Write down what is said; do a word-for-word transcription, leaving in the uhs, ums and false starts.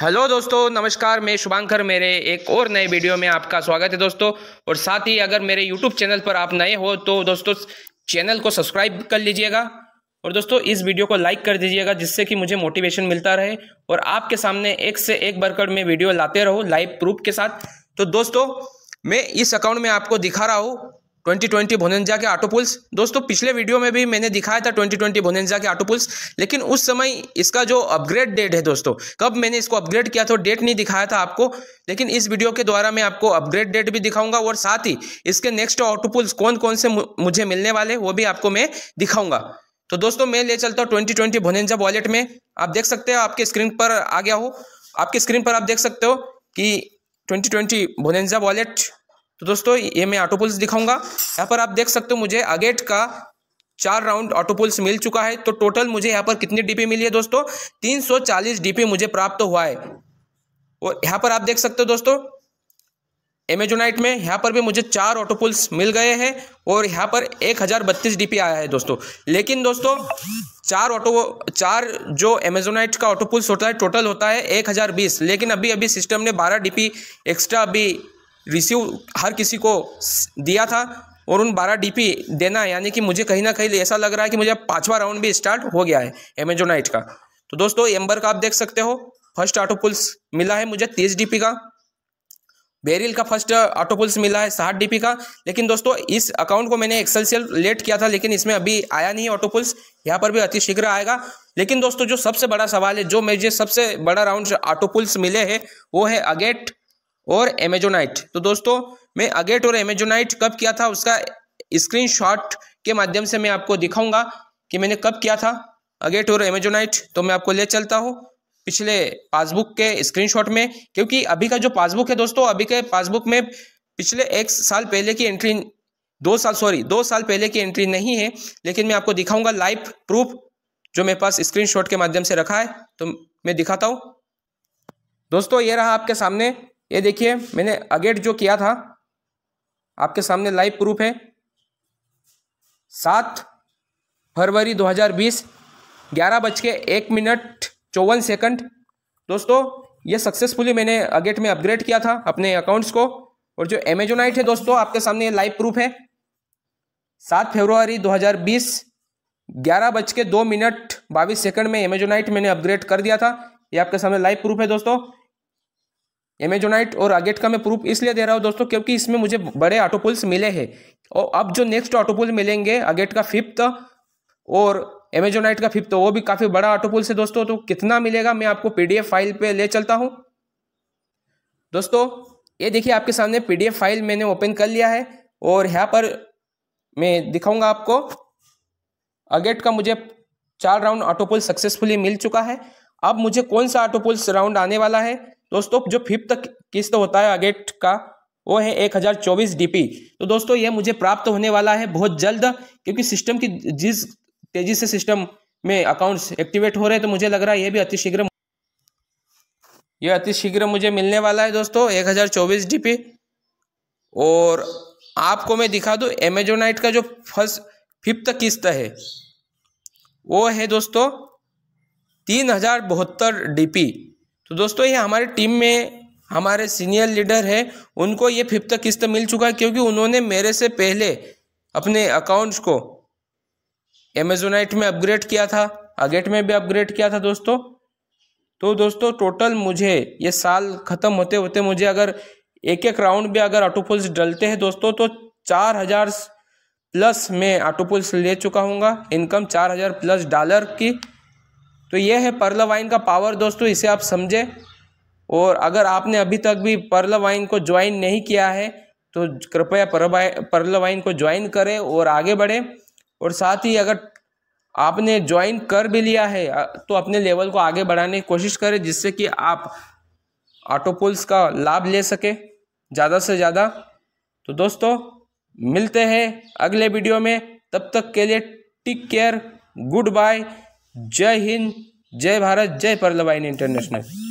Hello दोस्तों, नमस्कार। मैं शुभांकर, मेरे एक और नए वीडियो में आपका स्वागत है दोस्तों। और साथ ही अगर मेरे यूट्यूब चैनल पर आप नए हो तो दोस्तों चैनल को सब्सक्राइब कर लीजिएगा और दोस्तों इस वीडियो को लाइक कर दीजिएगा, जिससे कि मुझे मोटिवेशन मिलता रहे और आपके सामने एक से एक बढ़कर मैं वीडियो लाते रहूँ लाइव प्रूफ के साथ। तो दोस्तों मैं इस अकाउंट में आपको दिखा रहा हूँ ट्वेंटी ट्वेंटी बोनांजा के ऑटोपूल्स। दोस्तों पिछले वीडियो में भी मैंने दिखाया था ट्वेंटी ट्वेंटी बोनांजा के ऑटोपूल्स, लेकिन उस समय इसका जो अपग्रेड डेट है दोस्तों, कब मैंने इसको अपग्रेड किया था डेट नहीं दिखाया था आपको, लेकिन इस वीडियो के द्वारा मैं आपको अपग्रेड डेट भी दिखाऊंगा और साथ ही इसके नेक्स्ट ऑटोपूल्स कौन कौन से मुझे मिलने वाले वो भी आपको मैं दिखाऊंगा। तो दोस्तों मैं ले चलता हूँ ट्वेंटी ट्वेंटी बोनांजा वॉलेट में। आप देख सकते हो आपके स्क्रीन पर आ गया हो, आपके स्क्रीन पर आप देख सकते हो कि ट्वेंटी ट्वेंटी बोनांजा वॉलेट। तो दोस्तों ये मैं ऑटोपूल्स दिखाऊंगा। यहाँ पर आप देख सकते हो मुझे अगेट का चार राउंड ऑटोपूल्स मिल चुका है। तो टोटल मुझे यहाँ पर कितनी डीपी मिली है दोस्तों, तीन सौ चालीस डीपी मुझे प्राप्त हुआ है। और यहाँ पर आप देख सकते हो दोस्तों अमेजोनाइट में यहाँ पर भी मुझे चार ऑटोपूल्स मिल गए हैं और यहाँ पर एक हज़ार बत्तीस डीपी आया है दोस्तों। लेकिन दोस्तों चार ऑटो चार जो अमेजोनाइट का ऑटोपूल्स होता है टोटल होता है एक हज़ार बीस, लेकिन अभी अभी सिस्टम ने बारह डीपी एक्स्ट्रा अभी रिसीव हर किसी को दिया था और उन बारह डीपी देना, यानी कि मुझे कहीं ना कहीं ऐसा लग रहा है कि मुझे पांचवा राउंड भी स्टार्ट हो गया है अमेजोनाइट का। तो दोस्तों एम्बर का आप देख सकते हो फर्स्ट ऑटोपूल्स मिला है मुझे तीस डीपी का। बेरिल का फर्स्ट ऑटोपूल्स मिला है साठ डीपी का। लेकिन दोस्तों इस अकाउंट को मैंने एक्सएलसी लेट किया था, लेकिन इसमें अभी आया नहीं है ऑटोपूल्स, यहाँ पर भी अति शीघ्र आएगा। लेकिन दोस्तों जो सबसे बड़ा सवाल है, जो मुझे सबसे बड़ा राउंड ऑटोपूल्स मिले हैं वो है अगेट और अमेजोनाइट। तो दोस्तों मैं अगेट और अमेजोनाइट कब किया था उसका स्क्रीनशॉट के माध्यम से मैं आपको दिखाऊंगा कि मैंने कब किया था अगेट और अमेजोनाइट। तो मैं आपको ले चलता हूं पिछले पासबुक के स्क्रीनशॉट में, क्योंकि अभी का जो पासबुक है दोस्तों, अभी के पासबुक में पिछले एक साल पहले की एंट्री दो साल सॉरी दो साल पहले की एंट्री नहीं है, लेकिन मैं आपको दिखाऊंगा लाइव प्रूफ जो मेरे पास स्क्रीनशॉट के माध्यम से रखा है। तो मैं दिखाता हूँ दोस्तों, ये रहा आपके सामने, ये देखिए मैंने अगेट जो किया था आपके सामने लाइव प्रूफ है। सात फरवरी दो हज़ार बीस ग्यारह बज के एक मिनट चौवन सेकंड। दोस्तों ये सक्सेसफुली मैंने अगेट में अपग्रेड किया था अपने अकाउंट्स को। और जो अमेजोनाइट है दोस्तों आपके सामने लाइव प्रूफ है, सात फरवरी दो हज़ार बीस ग्यारह बज के दो मिनट बाईस सेकंड में अमेजोनाइट मैंने अपग्रेड कर दिया था। ये आपके सामने लाइव प्रूफ है दोस्तों। अमेजोनाइट और अगेट का मैं प्रूफ इसलिए दे रहा हूँ दोस्तों क्योंकि इसमें मुझे बड़े ऑटोपूल्स मिले हैं और अब जो नेक्स्ट ऑटोपूल मिलेंगे अगेट का फिफ्थ और अमेजोनाइट का फिफ्थ, वो भी काफ़ी बड़ा ऑटोपूल्स है दोस्तों। तो कितना मिलेगा मैं आपको पीडीएफ फाइल पे ले चलता हूँ। दोस्तों ये देखिए आपके सामने पीडीएफ फाइल मैंने ओपन कर लिया है और यहाँ पर मैं दिखाऊँगा आपको अगेट का मुझे चार राउंड ऑटोपूल सक्सेसफुली मिल चुका है। अब मुझे कौन सा ऑटोपूल्स राउंड आने वाला है दोस्तों, जो फिफ्थ किस्त होता है अगेट का वो है एक हज़ार चौबीस डीपी। तो दोस्तों ये मुझे प्राप्त होने वाला है बहुत जल्द, क्योंकि सिस्टम की जिस तेजी से सिस्टम में अकाउंट्स एक्टिवेट हो रहे हैं तो मुझे लग रहा है ये भी अति शीघ्र ये अति शीघ्र मुझे मिलने वाला है दोस्तों एक हज़ार चौबीस डीपी। और आपको मैं दिखा दूं अमेजोनाइट का जो फर्स्ट फिफ्थ किस्त है वो है दोस्तों तीन हज़ार बहत्तर डीपी। तो दोस्तों ये हमारे टीम में हमारे सीनियर लीडर है, उनको ये फिफ्थ किस्त मिल चुका है, क्योंकि उन्होंने मेरे से पहले अपने अकाउंट्स को अमेजोनाइट में अपग्रेड किया था, अगेट में भी अपग्रेड किया था दोस्तों। तो दोस्तों टोटल मुझे ये साल ख़त्म होते होते मुझे अगर एक एक राउंड भी अगर ऑटोपूल्स डलते हैं दोस्तों तो चार हज़ार प्लस में ऑटोपूल्स ले चुका हूँगा, इनकम चार हज़ार प्लस डॉलर की। तो ये है पर्लवाइन का पावर दोस्तों, इसे आप समझें। और अगर आपने अभी तक भी पर्लवाइन को ज्वाइन नहीं किया है तो कृपया पर्लवाइन को ज्वाइन करें और आगे बढ़ें। और साथ ही अगर आपने ज्वाइन कर भी लिया है तो अपने लेवल को आगे बढ़ाने की कोशिश करें, जिससे कि आप ऑटोपूल्स का लाभ ले सकें ज़्यादा से ज़्यादा। तो दोस्तों मिलते हैं अगले वीडियो में, तब तक के लिए टेक केयर, गुड बाय, जय हिंद, जय भारत, जय पर्लवाइन इंटरनेशनल।